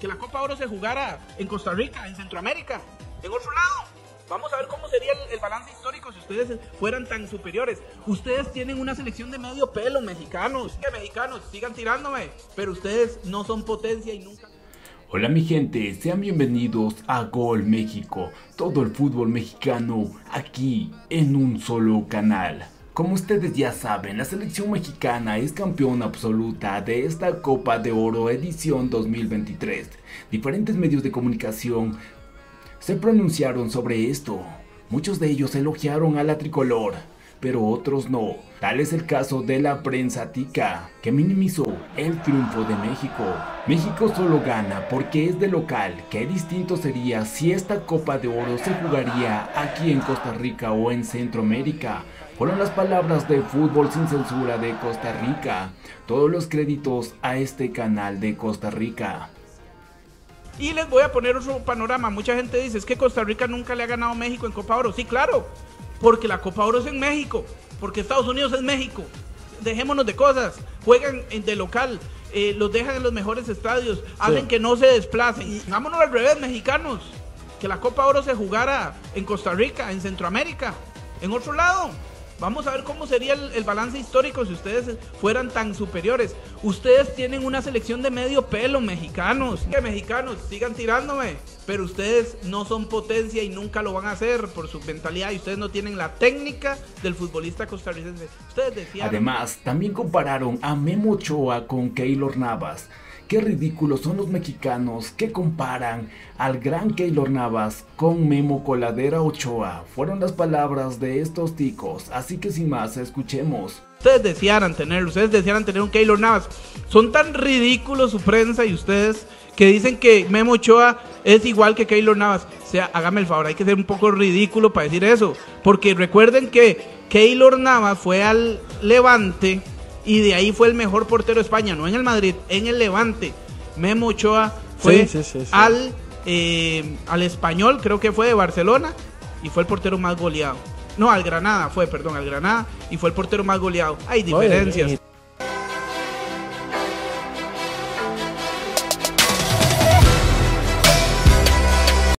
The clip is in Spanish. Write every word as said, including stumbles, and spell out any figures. que la Copa Oro se jugara en Costa Rica, en Centroamérica, en otro lado. Vamos a ver cómo sería el, el balance histórico si ustedes fueran tan superiores. Ustedes tienen una selección de medio pelo, mexicanos. Que mexicanos, sigan tirándome, pero ustedes no son potencia y nunca... Hola mi gente, sean bienvenidos a Gol México, todo el fútbol mexicano aquí en un solo canal. Como ustedes ya saben, la selección mexicana es campeona absoluta de esta Copa de Oro edición dos mil veintitrés. Diferentes medios de comunicación se pronunciaron sobre esto, muchos de ellos elogiaron a la tricolor, pero otros no. Tal es el caso de la prensa tica, que minimizó el triunfo de México. México solo gana porque es de local. Qué distinto sería si esta Copa de Oro se jugaría aquí en Costa Rica o en Centroamérica. Fueron las palabras de Fútbol Sin Censura de Costa Rica. Todos los créditos a este canal de Costa Rica. Y les voy a poner otro panorama. Mucha gente dice, es que Costa Rica nunca le ha ganado a México en Copa Oro. Sí, claro. Porque la Copa Oro es en México, porque Estados Unidos es México. Dejémonos de cosas, juegan de local, eh, los dejan en los mejores estadios, sí. Hacen que no se desplacen. Vámonos al revés, mexicanos, que la Copa Oro se jugara en Costa Rica, en Centroamérica, en otro lado. Vamos a ver cómo sería el, el balance histórico si ustedes fueran tan superiores. Ustedes tienen una selección de medio pelo, mexicanos. Que mexicanos, sigan tirándome. Pero ustedes no son potencia y nunca lo van a hacer por su mentalidad. Y ustedes no tienen la técnica del futbolista costarricense. Ustedes decían... Además, también compararon a Memo Ochoa con Keylor Navas. Qué ridículos son los mexicanos que comparan al gran Keylor Navas con Memo Coladera Ochoa. Fueron las palabras de estos ticos, así que sin más, escuchemos. Ustedes desearan tener, ustedes desearan tener un Keylor Navas. Son tan ridículos su prensa y ustedes que dicen que Memo Ochoa es igual que Keylor Navas. O sea, hágame el favor, hay que ser un poco ridículo para decir eso. Porque recuerden que Keylor Navas fue al Levante... y de ahí fue el mejor portero de España, no en el Madrid, en el Levante. Memo Ochoa fue sí, sí, sí, sí. Al, eh, al Español, creo que fue de Barcelona, y fue el portero más goleado. No, al Granada fue, perdón, al Granada, y fue el portero más goleado. Hay diferencias. Oye,